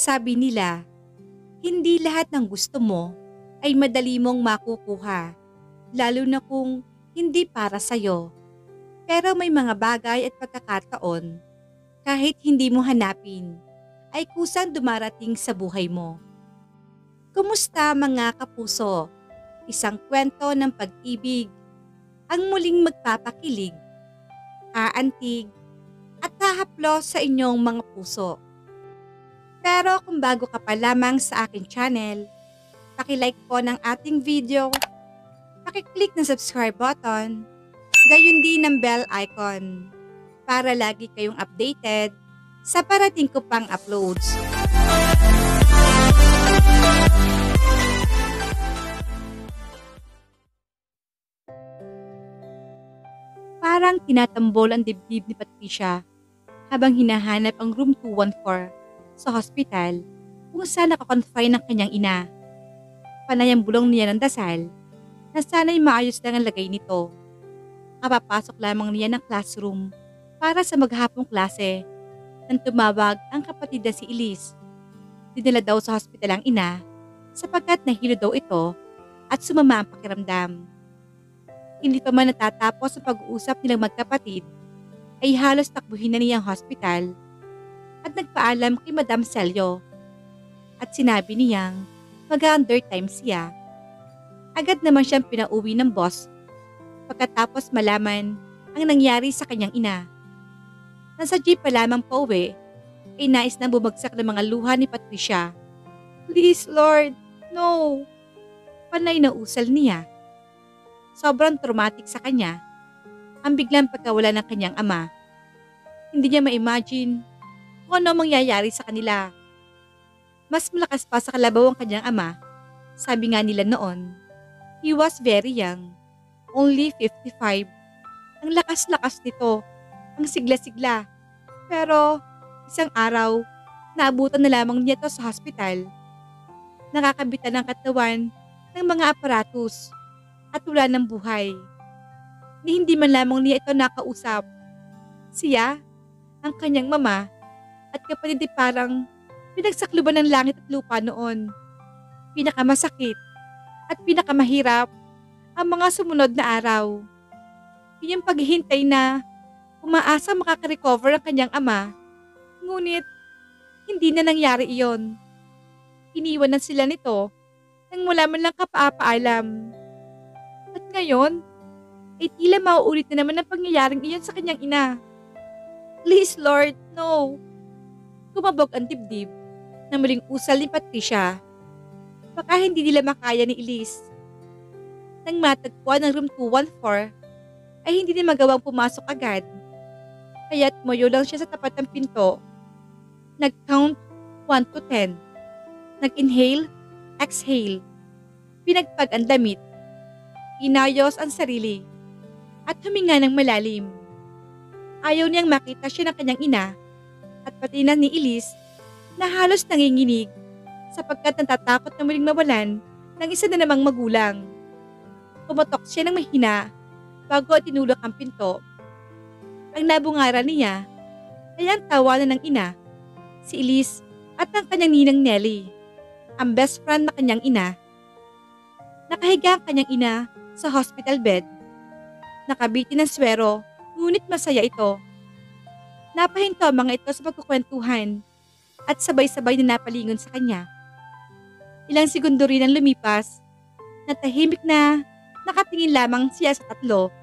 Sabi nila, hindi lahat ng gusto mo ay madali mong makukuha, lalo na kung hindi para sa'yo. Pero may mga bagay at pagkakataon, kahit hindi mo hanapin, ay kusang dumarating sa buhay mo. Kumusta mga kapuso? Isang kwento ng pag-ibig, ang muling magpapakilig, aantig, at hahaplos sa inyong mga puso. Pero kung bago ka pa lamang sa aking channel, paki-like po ng ating video, paki-click ng subscribe button, gayon din ng bell icon para lagi kayong updated sa parating ko pang uploads. Parang tinatambol ang dibdib ni Patricia habang hinahanap ang room 214. Sa hospital kung saan nakakonfine ng kanyang ina. Panayang bulong niya ng dasal na sana'y maayos lang ang lagay nito. Kapapasok lamang niya ng classroom para sa maghapong klase nang tumawag ang kapatid na si Elise. Dinala daw sa hospital ang ina sapagkat nahilo daw ito at sumama ang pakiramdam. Hindi pa man natatapos ang pag-uusap nilang magkapatid ay halos takbuhin na niya ang hospital at nagpaalam kay Madam Celio at sinabi niyang mag-undertime siya. Agad naman siyang pinauwi ng boss pagkatapos malaman ang nangyari sa kanyang ina. Nasa jeep pa lamang pauwi ay nais na bumagsak ng mga luha ni Patricia. Please Lord, no! Panay na usal niya. Sobrang traumatic sa kanya ang biglang pagkawala ng kanyang ama. Hindi niya ma-imagine kung ano mangyayari sa kanila. Mas malakas pa sa kalabaw ang kanyang ama. Sabi nga nila noon, he was very young, only 55. Ang lakas-lakas nito, ang sigla-sigla. Pero isang araw, naabutan na lamang niya ito sa hospital. Nakakabitan ang katawan ng mga aparatus at wala ng buhay. Hindi man lamang niya ito nakausap. Siya, ang kanyang mama, at kapatid ay parang pinagsakluban ng langit at lupa noon. Pinakamasakit at pinakamahirap ang mga sumunod na araw. Yung paghihintay na umaasa makaka-recover ang kanyang ama. Ngunit hindi na nangyari iyon. Iniwanan sila nito nang wala man lang kapapaalam. At ngayon ay tila mauulit na naman ang pangyayaring iyon sa kanyang ina. Please Lord, no! Kumabog ang dibdib na muling usal ni Patricia. Baka hindi nila makaya ni Elise. Nang matagpuan ng room 214 ay hindi na magawang pumasok agad. Kaya't moyo lang siya sa tapat ng pinto. Nag-count 1 to 10. Nag-inhale, exhale. Pinagpag ang damit. Inayos ang sarili. At huminga ng malalim. Ayaw niyang makita siya ng kanyang ina at pati na ni Elise na halos nanginginig sapagkat natatakot na muling mawalan ng isa na namang magulang. Kumotok siya ng mahina bago tinulak ang pinto. Ang nabungaran niya ay ang tawanan ng ina, si Elise at ang kanyang ninang Nelly, ang best friend na kanyang ina. Nakahiga ang kanyang ina sa hospital bed. Nakabiti ng swero ngunit masaya ito. Napahinto ang mga ito sa pagkukwentuhan at sabay-sabay na napalingon sa kanya. Ilang segundo rin ang lumipas na tahimik na nakatingin lamang siya sa tatlo.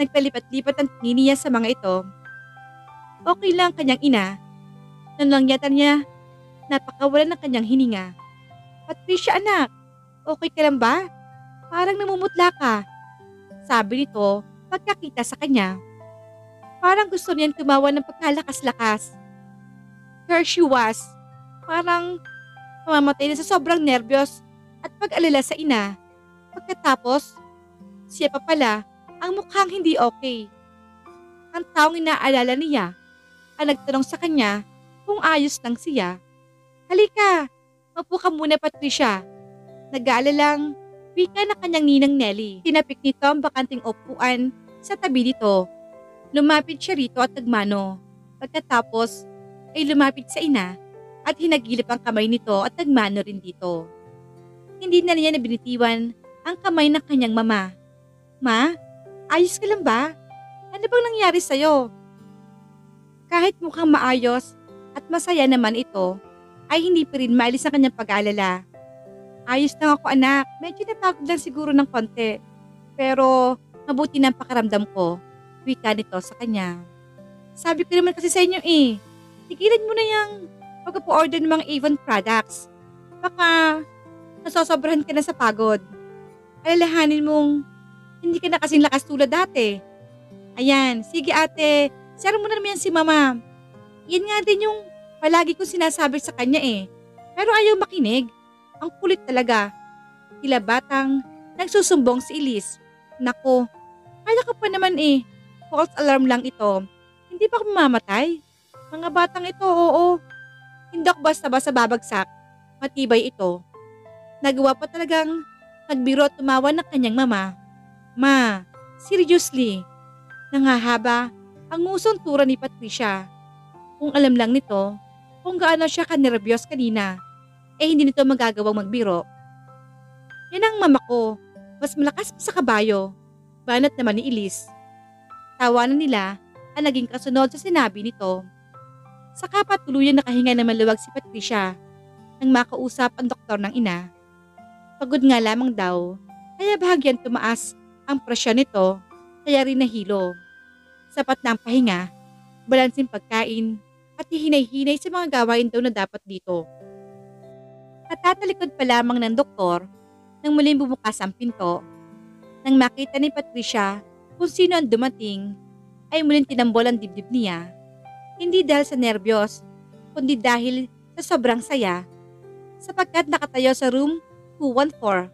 Nagpalipat-lipat ang tingin niya sa mga ito. Okay lang kanyang ina. Noon lang yata niya napakawalan ng kanyang hininga. Patricia anak, okay ka lang ba? Parang namumutla ka. Sabi nito pagkakita sa kanya. Parang gusto niyan tumawa ng pagkalakas-lakas. Here she was. Parang mamamatay na sa sobrang nervyos at pag-alala sa ina. Pagkatapos, siya pa pala ang mukhang hindi okay. Ang taong inaalala niya ang nagtanong sa kanya kung ayos lang siya. Halika, mapo ka muna Patricia. Nag-aalalang wika na kanyang ninang Nelly. Tinapik nito ang bakanting upuan sa tabi nito. Lumapit siya rito at nagmano. Pagkatapos ay lumapit sa ina at hinagilip ang kamay nito at nagmano rin dito. Hindi na niya nabinitiwan ang kamay ng kanyang mama. Ma, ayos ka lang ba? Ano bang nangyari sa'yo? Kahit mukhang maayos at masaya naman ito, ay hindi pa rin maalis ang kanyang pag-aalala. Ayos lang ako anak, medyo napagod lang siguro ng konti. Pero mabuti na ang pakiramdam ko. Wika nito sa kanya. Sabi ko naman kasi sa inyo eh, tigilan mo na yung pagpo-order ng mga Avon products. Baka nasosobrahan ka na sa pagod. Alalahanin mong hindi ka na kasing lakas tulad dati. Ayan, sige ate, share mo na naman yan si mama. Yan nga din yung palagi kong sinasabi sa kanya eh. Pero ayaw makinig. Ang kulit talaga. Tila batang nagsusumbong si Elise. Nako, kaya ka pa naman eh. False alarm lang ito. Hindi pa ako mamamatay. Mga batang ito, oo. Hindi ako basta-basta babagsak. Matibay ito. Nagawa pa talagang nagbiro at tumawa ng kanyang mama. Ma, seriously. Nangahaba ang ngusong tura ni Patricia. Kung alam lang nito, kung gaano siya kanerbiyos kanina, eh hindi nito magagawang magbiro. Yan ang mama ko. Mas malakas pa sa kabayo. Banat naman ni Elise. Tawanan nila ang naging kasunod sa sinabi nito. Saka patuluyan nakahinga na maluwag si Patricia nang makausap ang doktor ng ina. Pagod nga lamang daw, kaya bahagyan tumaas ang presyon nito, kaya rin nahilo. Sapat na ang pahinga, balansin pagkain, at hihinay-hinay sa mga gawain daw na dapat dito. Katatalikod pa lamang ng doktor nang muling bumukas ang pinto. Nang makita ni Patricia kung sino ang dumating, ay muling tinambol ang dibdib niya. Hindi dahil sa nerbiyos, kundi dahil sa sobrang saya. Sapagkat nakatayo sa room 214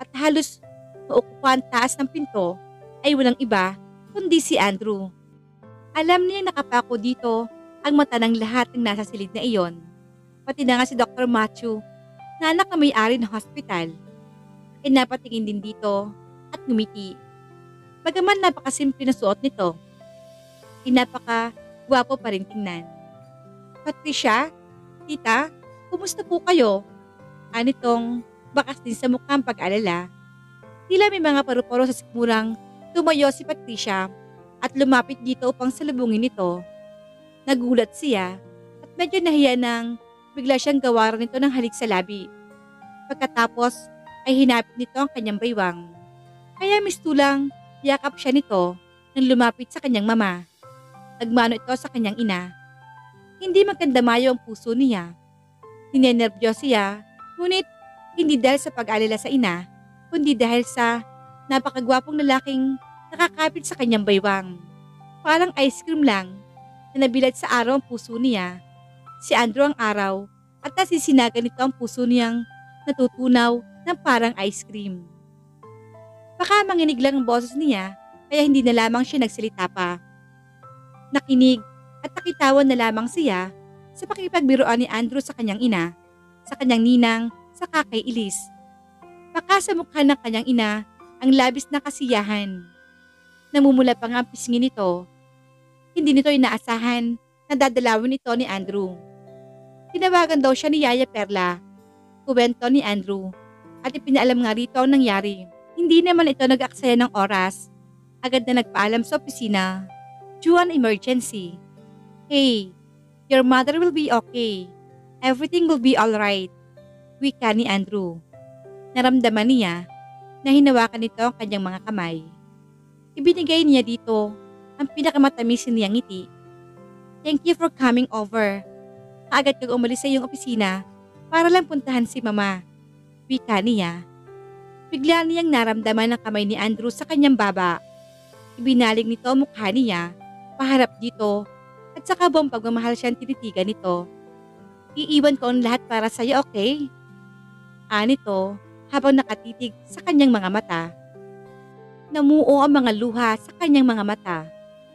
at halos maukupan taas ng pinto ay walang iba kundi si Andrew. Alam niya nakapako dito ang mata ng lahat ng nasa silid na iyon. Pati na nga si Dr. Matthew na anak na may-ari ng hospital. E napatingin din dito at ngumiti. Bagaman napakasimple na suot nito, napaka-gwapo pa rin tingnan. Patricia, tita, kumusta po kayo? Anitong bakas din sa mukhang pag-alala. Tila may mga paru-paro sa sikmurang tumayo si Patricia at lumapit dito upang salubungin ito. Nagulat siya at medyo nahiya nang bigla siyang gawaran nito ng halik sa labi. Pagkatapos ay hinapit nito ang kanyang baywang. Kaya mistulang yakap siya nito nang lumapit sa kanyang mama. Nagmano ito sa kanyang ina. Hindi magkandamayo ang puso niya. Ninenerbyo siya, ngunit hindi dahil sa pag-alala sa ina, kundi dahil sa napakagwapong lalaking nakakapit sa kanyang baywang. Parang ice cream lang na nabilad sa araw ang puso niya. Si Andrew ang araw at nasisinagan nito ang puso niyang natutunaw ng parang ice cream. Baka manginig lang ang boses niya kaya hindi na lamang siya nagsalita pa. Nakinig at nakitawan na lamang siya sa pakipagbiroan ni Andrew sa kanyang ina, sa kanyang ninang, sa kay Elise. Baka sa mukha ng kanyang ina ang labis na kasiyahan. Namumula pa nga ang pisngin nito. Hindi nito inaasahan na dadalawin ito ni Andrew. Tinawagan daw siya ni Yaya Perla, kuwento ni Andrew, at ipinaalam nga rito ang nangyari. Hindi naman ito nag-aksaya ng oras. Agad na nagpaalam sa opisina. Due an emergency. Hey, your mother will be okay. Everything will be alright. Wika ni Andrew. Naramdaman niya na hinawakan nito ang kanyang mga kamay. Ibinigay niya dito ang pinakamatamis niyang ngiti. Thank you for coming over. Kaagad kang umalis sa iyong opisina para lang puntahan si mama. Wika niya. Bigla niyang naramdaman ang kamay ni Andrew sa kanyang baba. Ibinaling nito ang mukha niya paharap dito at saka buong pagmamahal siyang tinitigan nito. Iiwan ko ang lahat para sa'yo, okay? Anito habang nakatitig sa kanyang mga mata. Namuo ang mga luha sa kanyang mga mata.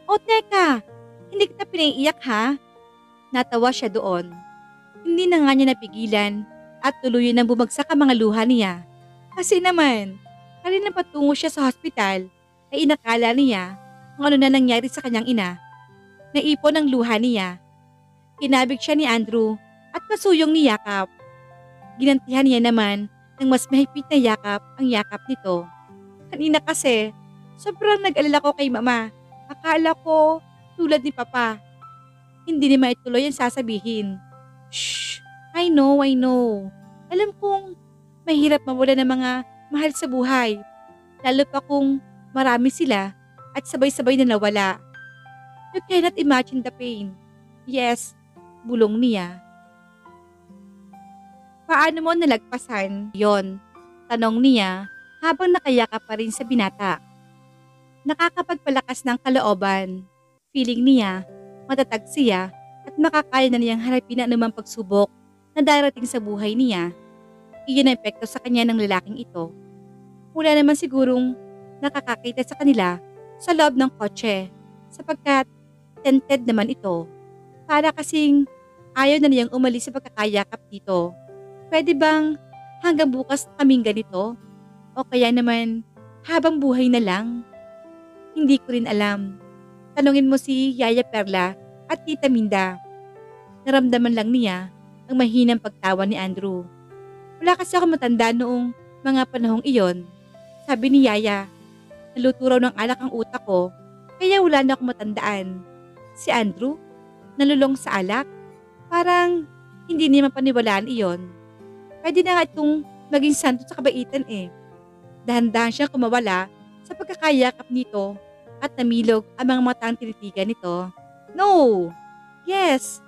O teka, hindi kita pinaiiyak ha? Natawa siya doon. Hindi na nga niya napigilan at tuluyan nang bumagsak ang mga luha niya. Kasi naman, Dahil napatungo siya sa hospital, ay inakala niya kung ano na nangyari sa kanyang ina. Naipon ang luha niya. Kinabig siya ni Andrew at pasuyong ni Yakap. Ginantihan niya naman ng mas mahigpit na yakap ang yakap nito. Kanina kasi, sobrang nag-alala ko kay mama. Akala ko tulad ni papa. Hindi niya maituloy ang sasabihin. Shh! I know, I know. Alam kong mahirap mawala ng mga mahal sa buhay. Lalo pa kung marami sila at sabay-sabay na nawala. You cannot imagine the pain. Yes, bulong niya. Paano mo nalagpasan yon? Tanong niya habang nakayakap pa rin sa binata. Nakakapagpalakas ng kalooban. Feeling niya, matatag siya at makakaya na niyang harapin na anumang pagsubok na darating sa buhay niya. Iyon ang epekto sa kanya ng lalaking ito. Wala naman sigurong nakakakita sa kanila sa loob ng kotse sapagkat tented naman ito. Para kasing ayaw na niyang umalis sa pagkakayakap dito. Pwede bang hanggang bukas kaming ganito? O kaya naman habang buhay na lang? Hindi ko rin alam. Tanungin mo si Yaya Perla at Tita Minda. Naramdaman lang niya ang mahinang pagtawa ni Andrew. Wala kasi ako matanda noong mga panahong iyon. Sabi ni Yaya, naluturaw ng alak ang utak ko kaya wala na akong matandaan. Si Andrew, nalulong sa alak? Parang hindi niya mapaniwalaan iyon. Pwede na nga itong maging santo sa kabaitan eh. Dahan-dahan siyang kumawala sa pagkakayakap nito at namilog ang mga matang tinitigan nito. No! Yes!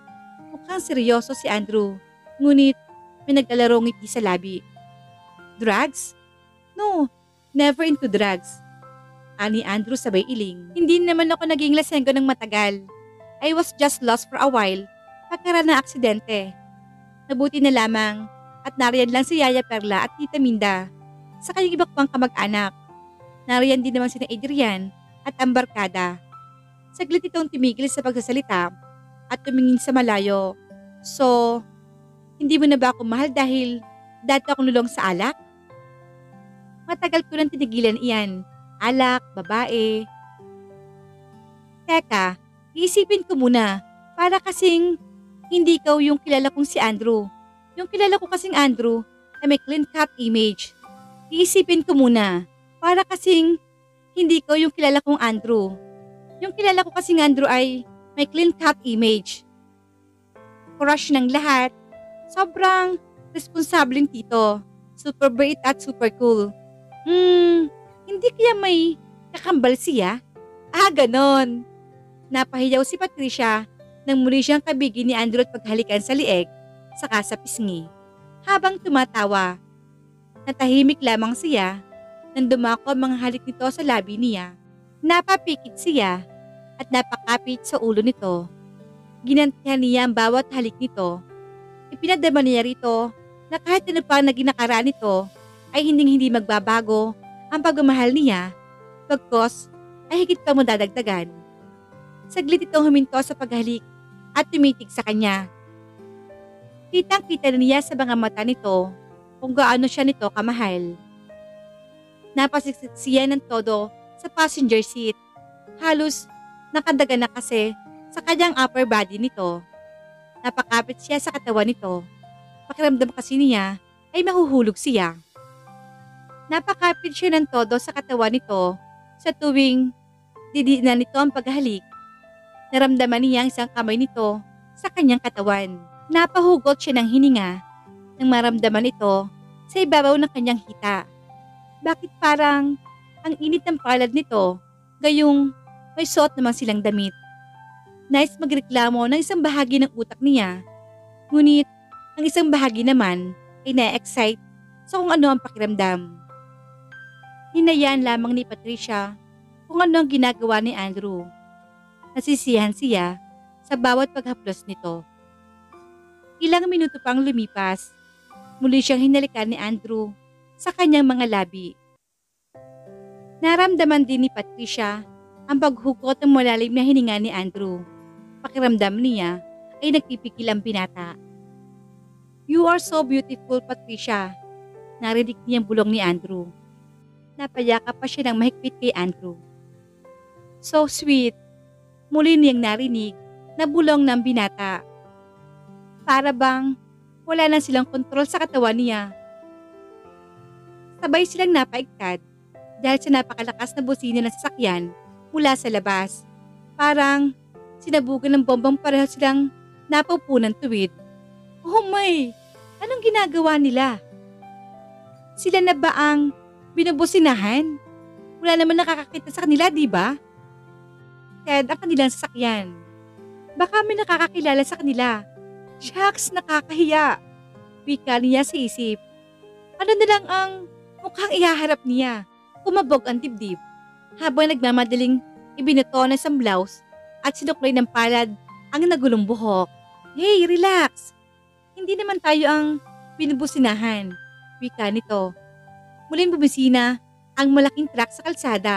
Mukhang seryoso si Andrew. Ngunit may naglalarong ngiti sa labi. Drugs? No, never into drugs. Ani Andrew sabay iling. Hindi naman ako naging lasenggo ng matagal. I was just lost for a while pagkaroon ng aksidente. Nabuti na lamang at nariyan lang si Yaya Perla at Tita Minda. Sa kanyang iba pang kamag-anak. Nariyan din naman sina Adrian at ang barkada. Saglit itong tumigil sa pagsasalita at tumingin sa malayo. So, hindi mo na ba ako mahal dahil dati akong lulong sa alak? Matagal ko nang tinigilan iyan. Alak, babae. Teka, iisipin ko muna para kasing hindi ikaw yung kilala kong si Andrew. Yung kilala ko kasing Andrew ay may clean-cut image. Iisipin ko muna para kasing hindi ko yung kilala kong Andrew. Yung kilala ko kasing Andrew ay may clean-cut image. Crush ng lahat. Sobrang responsableng tito. Super bait at super cool. Hindi kaya may kakambal siya? Ah, ganon. Napahiyaw si Patricia nang muli siyang kabigin ni Andrew at paghalikan sa lieg. Saka sa pisngi. Habang tumatawa, natahimik lamang siya nang dumako ang mga halik nito sa labi niya. Napapikit siya at napakapit sa ulo nito. Ginantihan niya ang bawat halik nito. Ipinadama niya rito na kahit ano pa na ginakaraan nito ay hindi magbabago ang pagmamahal niya, pagkos ay higit pa madadagdagan. Saglit itong huminto sa paghalik at tumitig sa kanya. Kitang-kita na niya sa mga mata nito kung gaano siya nito kamahal. Napasiksik siya ng todo sa passenger seat. Halos nakadaga na kasi sa kanyang upper body nito. Napakapit siya sa katawan nito. Pakiramdam kasi niya ay mahuhulog siya. Napakapit siya ng todo sa katawan nito sa tuwing didiinan nito ang paghalik. Naramdaman niya ang isang kamay nito sa kanyang katawan. Napahugot siya ng hininga nang maramdaman ito sa ibabaw ng kanyang hita. Bakit parang ang init ng palad nito gayong may suot naman silang damit. Nais magreklamo ng isang bahagi ng utak niya. Ngunit ang isang bahagi naman ay na-excite sa kung ano ang pakiramdam. Hinayaan lamang ni Patricia kung ano ang ginagawa ni Andrew. Nasisiyahan siya sa bawat paghaplos nito. Ilang minuto pang lumipas, muli siyang hinalikan ni Andrew sa kanyang mga labi. Naramdaman din ni Patricia ang paghukot ng malalim na hininga ni Andrew. Pakiramdam niya ay nagpipikil ang binata. You are so beautiful, Patricia. Narinig niyang bulong ni Andrew. Napayakap pa siya ng mahigpit kay Andrew. So sweet, muli niyang narinig na bulong ng binata. Para bang wala na silang kontrol sa katawan niya. Sabay silang napaiktad dahil sa napakalakas na busina ng sasakyan mula sa labas. Parang sinabugan ng bombang pareho silang napupunan tuwid. Oh my! Anong ginagawa nila? Sila na ba ang binubusinahan? Wala naman nakakakita sa kanila, di ba? Ted ang kanilang sasakyan. Baka may nakakakilala sa kanila. Shucks, nakakahiya. Wika niya sa isip. Ano na lang ang mukhang ihaharap niya? Kumabog ang dibdib habang nagmamadaling ibinato ng isang blouse at sinuklay ng palad ang nagulong buhok. Hey, relax! Hindi naman tayo ang binubusinahan, wika nito. Muling bumisina ang malaking truck sa kalsada.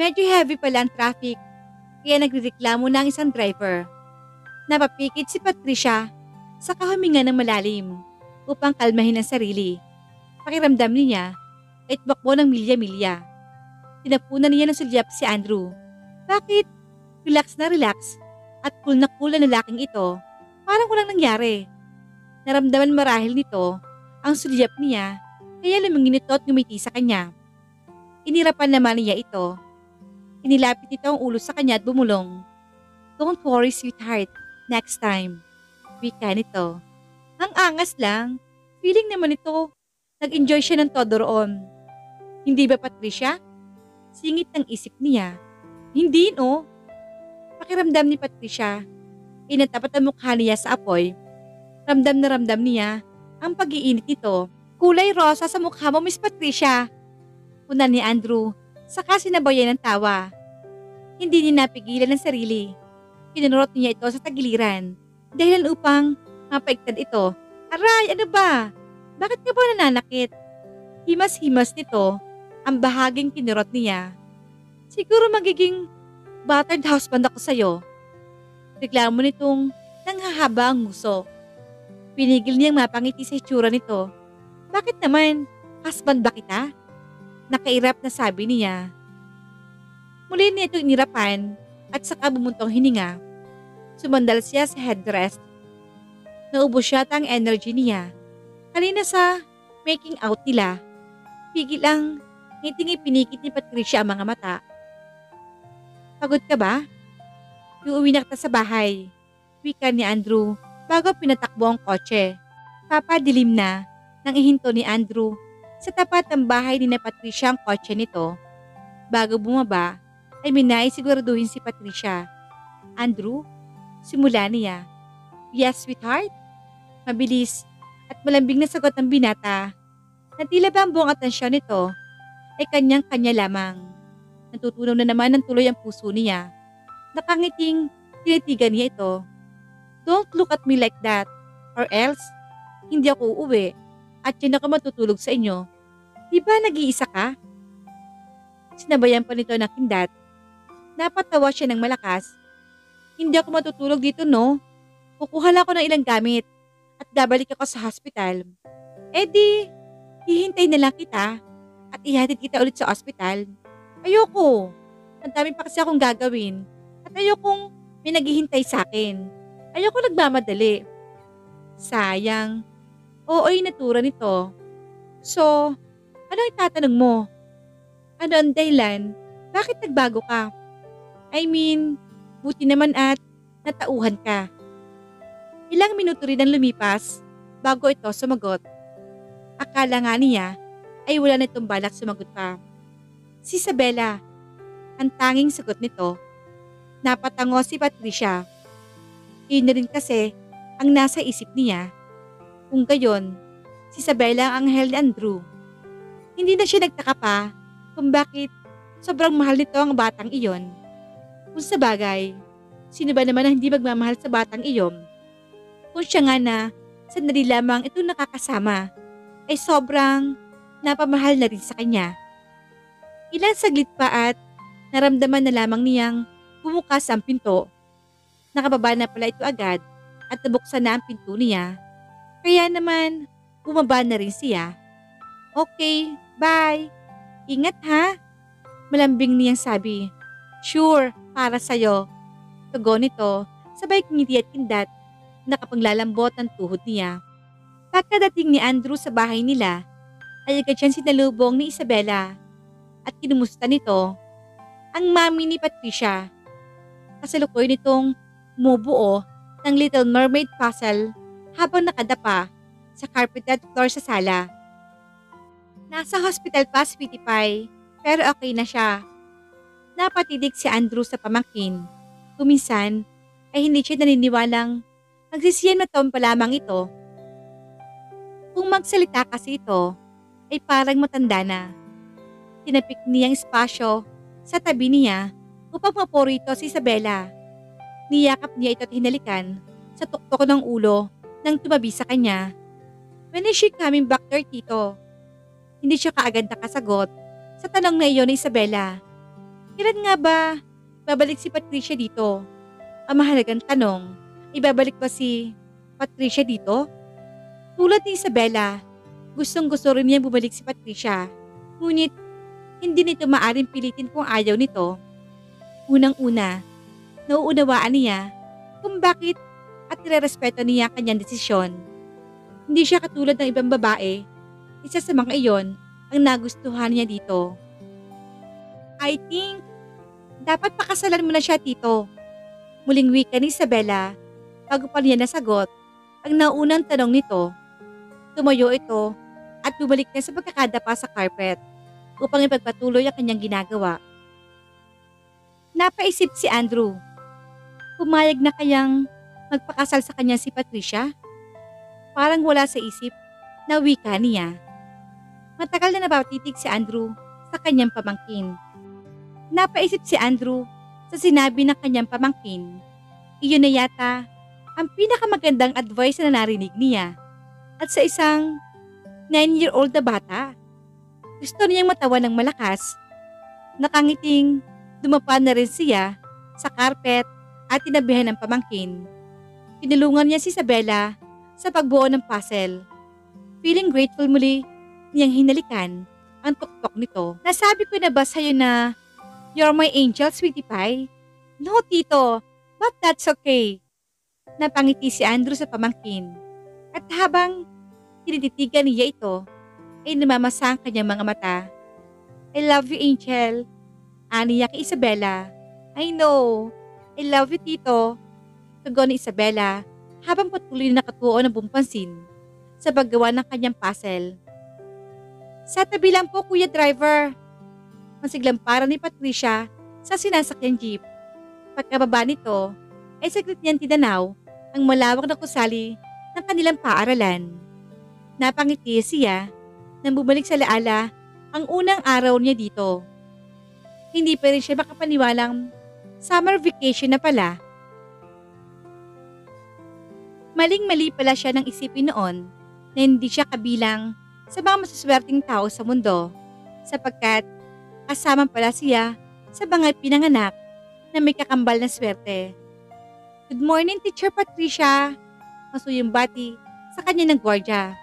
Medyo heavy pala ang traffic kaya nagrereklamo na ang isang driver. Napapikit si Patricia sa kahuminga ng malalim upang kalmahin ang sarili. Pakiramdam niya ay tumakbo ng milya-milya. Tinapunan niya ng sulyap si Andrew. Bakit? Relax na relax at cool na cool ang lalaking ito. Parang walang nangyari. Naramdaman marahil nito ang sulyap niya kaya lumingin ito at ngumiti sa kanya. Inirapan naman niya ito. Inilapit nito ang ulo sa kanya at bumulong. Don't worry sweetheart, next time. Wika nito. Ang angas lang, feeling naman ito. Nag-enjoy siya ng todo roon. Hindi ba Patricia? Singit ng isip niya. Hindi no. Pakiramdam ni Patricia. Inatapat ang mukha niya sa apoy. Ramdam na ramdam niya ang pag-iinit nito. Kulay rosa sa mukha mo Miss Patricia. Una ni Andrew. Saka sinabayan ng tawa. Hindi niya napigilan ang sarili. Kinurot niya ito sa tagiliran. Dahil upang mapaigtad ito. Aray ano ba? Bakit ka ba nananakit? Himas-himas nito ang bahaging kinurot niya. Siguro magiging battered husband ako sa'yo. Reklamo nitong nanghahaba ang nguso. Pinigil niyang mapangiti sa itsura nito. Bakit naman? Husband ba kita? Nakairap na sabi niya. Muli niya itong inirapan at saka bumuntong hininga. Sumandal siya sa headrest. Naubos siya ang energy niya. Kanina sa making out nila, pigil ang ngiting ipinikit ni Patricia ang mga mata. Pagod ka ba? Uuwi na kita sa bahay. Wika ni Andrew bago pinatakbo ang kotse. Papadilim na nang ihinto ni Andrew sa tapat ng bahay ni Patricia ang kotse nito. Bago bumaba ay minaisiguraduhin si Patricia. Andrew, simula niya. Yes, sweetheart? Mabilis. At malambing na sagot ng binata na tila ba ang buong atensyon nito ay kanyang-kanya lamang. Natutunaw na naman ng tuloy ang puso niya. Nakangiting tinitigan niya ito. Don't look at me like that or else hindi ako uuwi at yan ako matutulog sa inyo. Di ba nag-iisa ka? Sinabayan pa nito ng kindat. Napatawa siya ng malakas. Hindi ako matutulog dito no. Kukuha lang ako ng ilang gamit. At babalik ako sa hospital. Eh di, hihintay na lang kita at ihatid kita ulit sa hospital. Ayoko. Ang dami pa kasi akong gagawin at ayokong may naghihintay sa akin. Ayoko nagmamadali. Sayang. Oo, natura nito. So, ano itatanong mo? Ano ang dahilan? Bakit nagbago ka? I mean, buti naman at natauhan ka. Ilang minuto rin ang lumipas bago ito sumagot. Akala nga niya ay wala na itong balak sumagot pa. Si Isabella, ang tanging sagot nito. Napatango si Patricia. Iyon na rin kasi ang nasa isip niya. Kung gayon, si Isabella ang anghel ni Andrew. Hindi na siya nagtaka pa kung bakit sobrang mahal nito ang batang iyon. Kung sa bagay, sino ba naman ang hindi magmamahal sa batang iyon? Kung siya nga na sandali lamang ito nakakasama ay sobrang napamahal na rin sa kanya. Ilang saglit pa at naramdaman na lamang niyang bumukas ang pinto. Nakababa na pala ito agad at nabuksan na ang pinto niya. Kaya naman bumaba na rin siya. Okay, bye! Ingat ha. Malambing niyang sabi. Sure, para sa'yo. Tugon nito, sabay ngiti at kindat, nakapaglalambot ang tuhod niya. Pagkadating ni Andrew sa bahay nila, ay agad siyang sinalubong ni Isabella at kinumusta nito ang mami ni Patricia. Kasalukoy nitong mubuo ng Little Mermaid puzzle habang nakadapa sa carpeted floor sa sala. Nasa hospital pa si Sweetie Pie, pero okay na siya. Napatidig si Andrew sa pamangkin. Kuminsan ay hindi siya naniniwalang magsisiyan na taon pa lamang ito. Kung magsalita kasi ito ay parang matanda na. Tinapik niyang espasyo sa tabi niya upang mapuri ito si Isabella. Niyakap niya ito at hinalikan sa tuktok ng ulo nang tumabi sa kanya. When is she coming back there, Tito? Hindi siya kaagad nakasagot sa tanong na iyon ni Isabella. Kailan nga ba babalik si Patricia dito? Ang mahalagang tanong, ibabalik ba si Patricia dito? Tulad ni Isabella, gustong gusto rin niya bumalik si Patricia. Ngunit hindi nito maaring pilitin kung ayaw nito. Unang-una, nauunawaan niya kung bakit at nirerespeto niya kanyang desisyon. Hindi siya katulad ng ibang babae, isa sa mga iyon ang nagustuhan niya dito. I think, dapat pakasalan mo na siya, Tito. Muling wika ni Isabella bago pa niya nasagot ang naunang tanong nito. Tumayo ito at bumalik na sa pagkakadapa sa carpet upang ipagpatuloy ang kanyang ginagawa. Napaisip si Andrew, pumayag na kayang magpakasal sa kanya si Patricia? Parang wala sa isip na wika niya. Matagal na napatitig si Andrew sa kanyang pamangkin. Napaisip si Andrew sa sinabi ng kanyang pamangkin. Iyon na yata ang pinakamagandang advice na narinig niya. At sa isang 9-year-old na bata, gusto niyang matawa ng malakas. Nakangiting dumapa na rin siya sa carpet at tinabihan ng pamangkin. Tinulungan niya si Isabella sa pagbuo ng puzzle. Feeling grateful muli niyang hinalikan ang tuktok nito. Nasabi ko na ba sa'yo na you're my angel, Sweetie Pie? No, Tito, but that's okay. Napangiti si Andrew sa pamangkin. At habang tinititigan niya ito, ay namamasa ang kanyang mga mata. I love you, Angel. Aniya kay Isabella. I know. I love you, Tito. Tugon ni Isabella habang patuloy na nakatuo ng buong pansin sa paggawa ng kanyang puzzle. Sa tabi lang po, Kuya Driver. Masiglang para ni Patricia sa sinasakyan jeep. Pagkababa nito, ay saglit niyang tinanaw ang malawak na kusali ng kanilang paaralan. Napangiti siya nang bumalik sa laala ang unang araw niya dito. Hindi pa rin siya makapaniwalang summer vacation na pala. Maling-mali pala siya ng isipin noon na hindi siya kabilang sa mga masuswerteng tao sa mundo, sapagkat kasama pala siya sa mga pinanganak na may kakambal na swerte. Good morning, Teacher Patricia. Masuyong bati sa kanya ng gwardiya.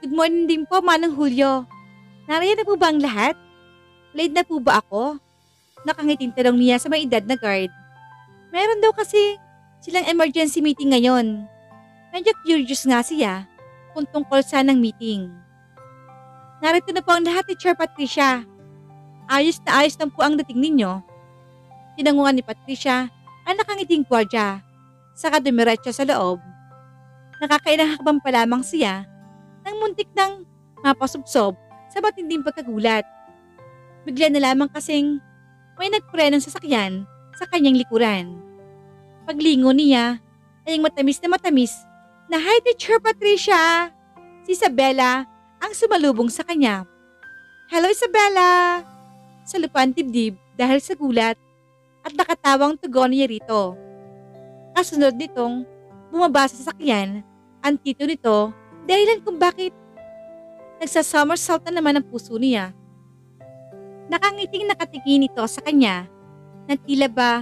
Good morning din po, Manang Julio. Nariyan na po ba ang lahat? Late na po ba ako? Nakangiting tanong niya sa may edad na guard. Meron daw kasi silang emergency meeting ngayon. Medyo curious nga siya kung tungkol saan ang meeting. Narito na po ang lahat, Teacher Patricia. Ayos na ayos lang po ang dating ninyo. Tinangungan ni Patricia ang nakangiting gwardiya, saka dumiretso sa loob. Nakakainahakbang pa lamang siya nang muntik nang mapasubsob sa matinding pagkagulat. Bigla na lamang kasing may nagprenong sasakyan sa kanyang likuran. Paglingon niya ay ang matamis na matamis na "Hi, Teacher Patricia!" Si Isabella ang sumalubong sa kanya. "Hello, Isabella!" Sa lupang dibdib dahil sa gulat at nakatawang tugon niya rito. Kasunod nitong bumaba sa sasakyan ang tito nito, dahilan kung bakit nagsasomersault na naman ang puso niya. Nakangiting nakatingin ito sa kanya na tila ba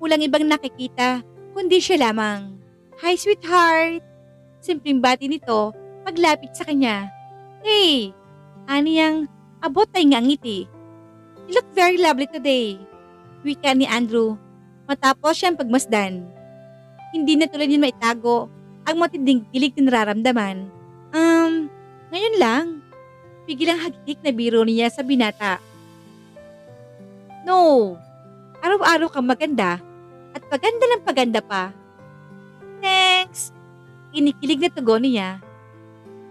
walang ibang nakikita kundi siya lamang. Hi, sweetheart! Simpleng bati nito paglapit sa kanya. Hey! Aniyang Abot ay nga ngiti. "You look very lovely today," wika ni Andrew matapos siyang pagmasdan. Hindi na tuloy niya maitago ang matinding kilig na nararamdaman. Ngayon lang." Pigil ang hagik na biro niya sa binata. "No, araw-araw kang maganda at paganda ng paganda pa." "Thanks," kinikilig na tugon niya.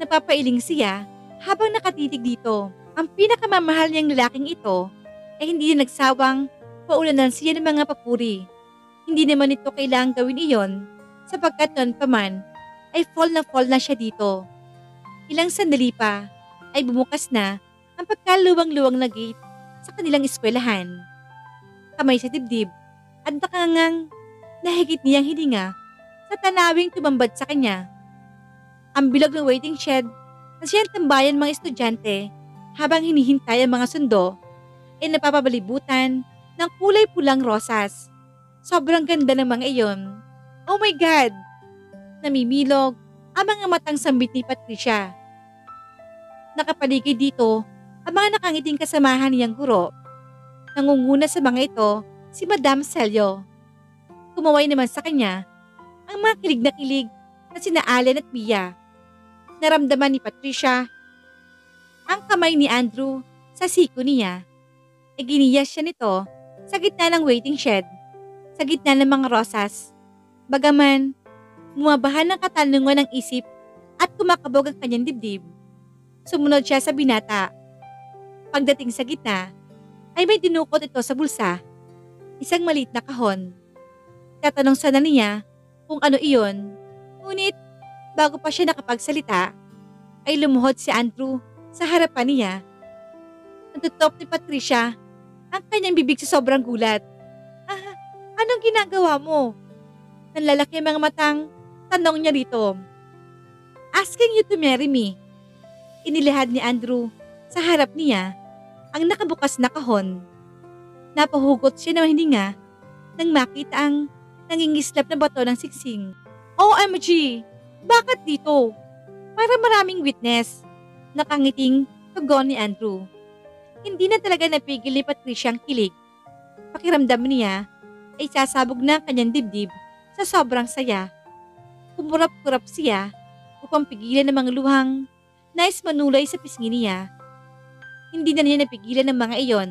Napapailing siya habang nakatitig dito. Ang pinakamamahal niyang lalaking ito ay hindi na nagsawang paulanan siya ng mga papuri. Hindi naman ito kailangang gawin iyon sapagkat noon paman ay fall na siya dito. Ilang sandali pa ay bumukas na ang pagkaluwang-luwang na gate sa kanilang eskwelahan. Kamay sa dibdib at nakangang nahigit niyang hininga sa tanawing tumambad sa kanya. Ang bilog ng waiting shed na siyang tambayan mga estudyante habang hinihintay ang mga sundo ay napapabalibutan ng kulay pulang rosas. Sobrang ganda ng mga iyon. "Oh my God!" Namimilog ang mga matang sambit ni Patricia. Nakapaligid dito ang mga nakangiting kasamahan niyang guro. Nangunguna sa mga ito si Madam Celio. Kumaway naman sa kanya ang mga kilig na sina Allen at Mia. Naramdaman ni Patricia ang kamay ni Andrew sa siko niya. Iginiyas siya nito sa gitna ng waiting shed, sa gitna ng mga rosas. Bagaman, bumabahan ng katanungan ng isip at kumakabog ang kanyang dibdib. Sumunod siya sa binata. Pagdating sa gitna, ay may dinukot ito sa bulsa. Isang maliit na kahon. Tatanong sana niya kung ano iyon. Ngunit, bago pa siya nakapagsalita, ay lumuhod si Andrew sa harapan niya. Natutop ni Patricia ang kanyang bibig sa sobrang gulat. "Ah, anong ginagawa mo?" Nanlalaki ang mga matang tanong niya rito. "Asking you to marry me." Inilihad ni Andrew sa harap niya ang nakabukas na kahon. Napahugot siya ng hininga nang makita ang nangingislap na bato ng siksing. "OMG! Bakit dito? Para maraming witness." Nakangiting tugon ni Andrew. Hindi na talaga napigil ni Patricia ang kilig. Pakiramdam niya ay sasabog na ang kanyang dibdib sa sobrang saya. Kumurap-kurap siya upang pigilan ng mga luhang nais manulay sa pisngi niya. Hindi na niya napigilan ng mga iyon.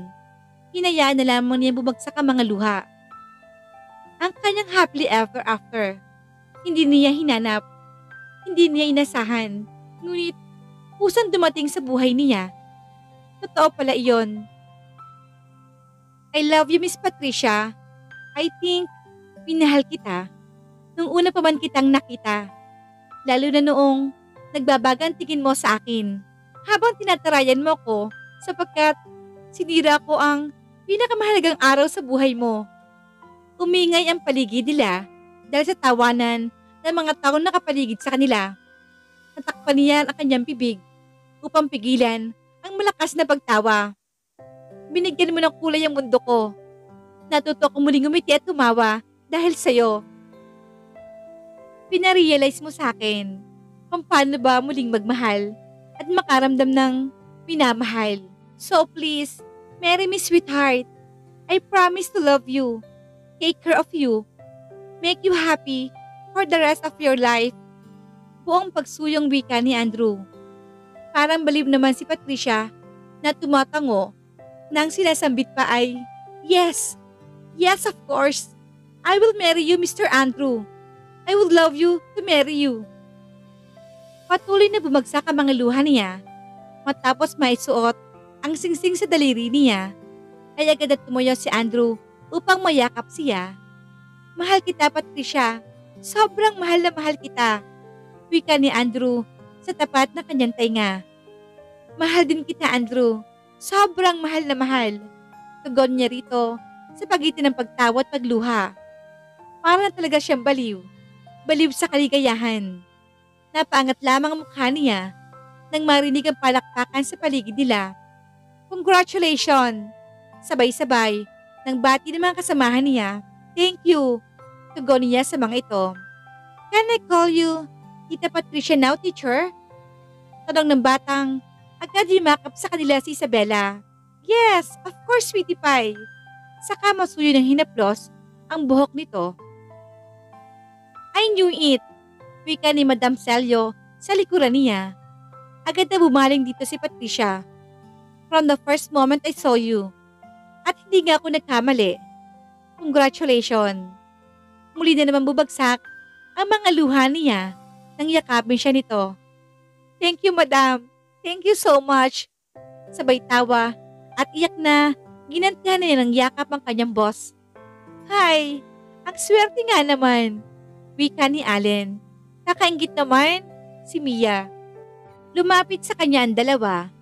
Hinayaan na lamang niya bumagsak ang mga luha. Ang kanyang happily ever after, hindi niya hinanap. Hindi niya inasahan. Ngunit, kusang dumating sa buhay niya. Totoo pala iyon. "I love you, Miss Patricia. I think, minahal kita. Nung una pa man kitang nakita. Lalo na noong nagbabagang tingin mo sa akin habang tinatarayan mo ko sapagkat sinira ko ang pinakamahalagang araw sa buhay mo." Umingay ang paligid nila dahil sa tawanan ng mga taong nakapaligid sa kanila. Natakpan niya ang kanyang bibig upang pigilan ang malakas na pagtawa. "Binigyan mo ng kulay ang mundo ko. Natuto ko muling umiti at tumawa dahil sa'yo. Pinarealize mo sa akin kung paano ba muling magmahal at makaramdam ng minamahal. So please, marry me, sweetheart. I promise to love you, take care of you, make you happy for the rest of your life." Buong pagsuyong wika ni Andrew. Parang baliw naman si Patricia na tumatango nang sinasambit pa ay, "Yes, yes of course. I will marry you, Mr. Andrew. I would love you to marry you." Patuloy na bumagsak ang mga luha niya. Matapos maisuot ang singsing sa daliri niya, ay agad at tumuyo si Andrew upang mayakap siya. "Mahal kita, Patricia. Sobrang mahal na mahal kita." Wika ni Andrew sa tapat na kanyang tainga. "Mahal din kita, Andrew. Sobrang mahal na mahal." Tugon niya rito sa pagitan ng pagtawa at pagluha. Para na talaga siyang baliw. Baliw sa kaligayahan. Napaangat lamang ang mukha niya nang marinig ang palakpakan sa paligid nila. "Congratulations!" Sabay-sabay nang bati ng mga kasamahan niya. "Thank you!" Tugon niya sa mga ito. "Can I call you Tita Patricia now, teacher?" Tanong ng batang Agad yumakap sa kanila si Isabella. Yes, of course, sweetie pie. Saka masuyo ng hinaplos ang buhok nito. I knew it. Wika ni Madam Celio sa likuran niya. Agad na bumaling dito si Patricia. From the first moment I saw you. At hindi nga ako nagkamali. Congratulations. Muli na naman bubagsak ang mga luha niya nang yakapin siya nito. Thank you, madam. Thank you so much. Sabay tawa at iyak na ginantihan niya ng yakap ang kanyang boss. Hi! Ang swerte nga naman. Wika ni Allen. Nakaingit naman si Mia. Lumapit sa kanya ang dalawa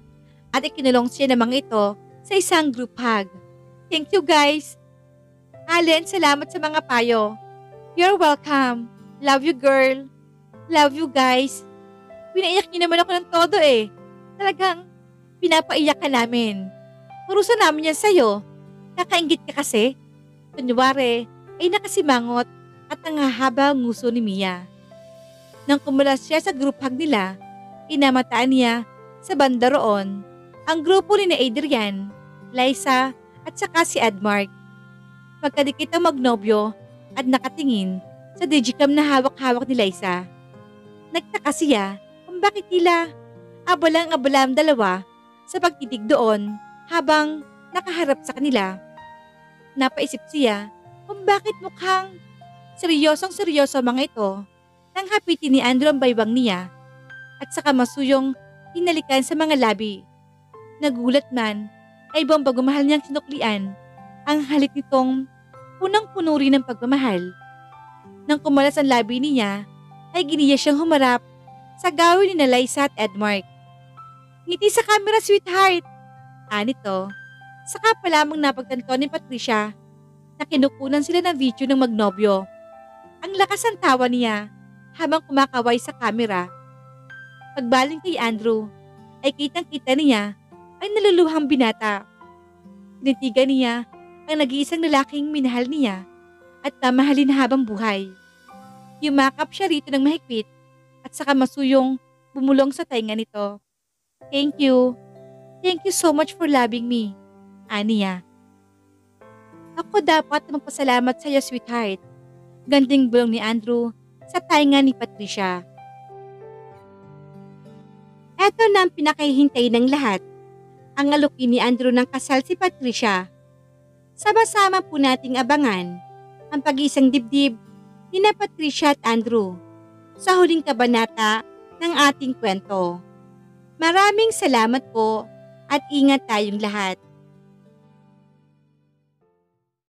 at ikinulong siya namang ito sa isang group hug. Thank you guys. Allen, salamat sa mga payo. You're welcome. Love you girl. Love you guys. Pinaiyak niyo naman ako ng todo eh. Talagang pinapaiyak ka namin. Purusan namin yan sa'yo. Nakaingit ka kasi. Kunyari ay nakasimangot at nangahaba ang nguso ni Mia. Nang kumulas siya sa group hug nila, inamataan niya sa banda roon ang grupo ni Adrian, Liza, at saka si Admark. Magkadikit ang magnobyo at nakatingin sa digicam na hawak-hawak ni Liza. Nagtaka siya kung bakit tila abalang-abala ang dalawa sa pagtitig doon habang nakaharap sa kanila. Napaisip siya kung bakit mukhang seryosong-seryoso mga ito nang hapitin ni Andrew ang baywang niya at saka masuyong hinalikan sa mga labi. Nagulat man ay bombagumahal niyang sinuklian ang halik nitong punang-puno rin ng pagmamahal. Nang kumalas ang labi niya, ay giniya siyang humarap sa gawin ni Liza at Edmark. Ngiti sa camera, sweetheart! Anito, saka pa lamang napagtanto ni Patricia na kinukunan sila ng video ng magnobyo. Ang lakas ang tawa niya habang kumakaway sa camera. Pagbaling kay Andrew, ay kitang-kita niya ang naluluhang binata. Tinitigan niya ang nag-iisang lalaking minahal niya at mamahalin habang buhay. Yumakap siya rito ng mahigpit at saka masuyong bumulong sa tainga nito. Thank you. Thank you so much for loving me, aniya. Ako dapat magpasalamat sa iyo, sweetheart. Ganding bulong ni Andrew sa tainga ni Patricia. Eto na ang pinakahihintay ng lahat. Ang alukin ni Andrew ng kasal si Patricia. Sama-sama po nating abangan ang pag-iisang dibdib ni na Patricia at Andrew sa huling kabanata ng ating kwento. Maraming salamat po at ingat tayong lahat.